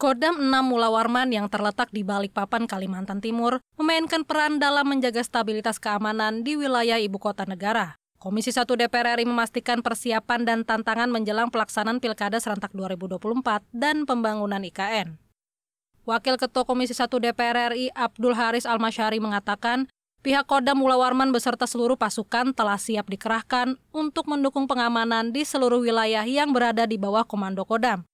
Kodam VI Mulawarman yang terletak di Balikpapan, Kalimantan Timur, memainkan peran dalam menjaga stabilitas keamanan di wilayah ibu kota negara. Komisi I DPR RI memastikan persiapan dan tantangan menjelang pelaksanaan Pilkada serentak 2024 dan pembangunan IKN. Wakil Ketua Komisi I DPR RI Abdul Kharis Almasyhari mengatakan, pihak Kodam Mulawarman beserta seluruh pasukan telah siap dikerahkan untuk mendukung pengamanan di seluruh wilayah yang berada di bawah komando Kodam.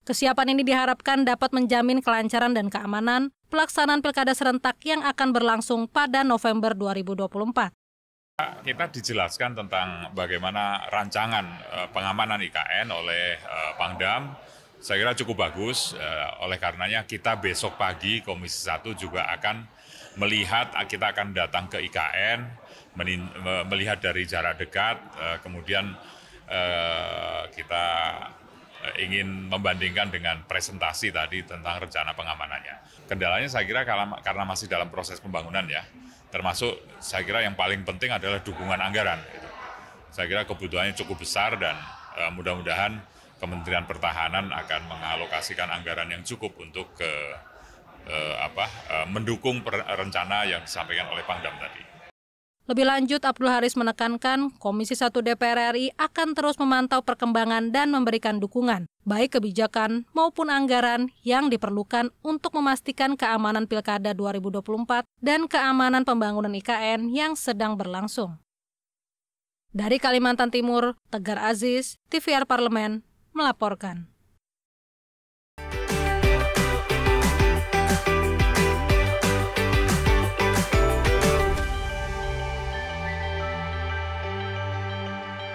Kesiapan ini diharapkan dapat menjamin kelancaran dan keamanan pelaksanaan Pilkada serentak yang akan berlangsung pada November 2024. Kita dijelaskan tentang bagaimana rancangan pengamanan IKN oleh Pangdam. Saya kira cukup bagus, oleh karenanya kita besok pagi Komisi I juga akan melihat, kita akan datang ke IKN, melihat dari jarak dekat, kemudian kita ingin membandingkan dengan presentasi tadi tentang rencana pengamanannya. Kendalanya saya kira karena masih dalam proses pembangunan ya, termasuk saya kira yang paling penting adalah dukungan anggaran. Saya kira kebutuhannya cukup besar dan mudah-mudahan Kementerian Pertahanan akan mengalokasikan anggaran yang cukup untuk mendukung rencana yang disampaikan oleh Pangdam tadi. Lebih lanjut, Abdul Kharis menekankan Komisi I DPR RI akan terus memantau perkembangan dan memberikan dukungan, baik kebijakan maupun anggaran yang diperlukan untuk memastikan keamanan Pilkada 2024 dan keamanan pembangunan IKN yang sedang berlangsung. Dari Kalimantan Timur, Tegar Aziz, TVR Parlemen melaporkan.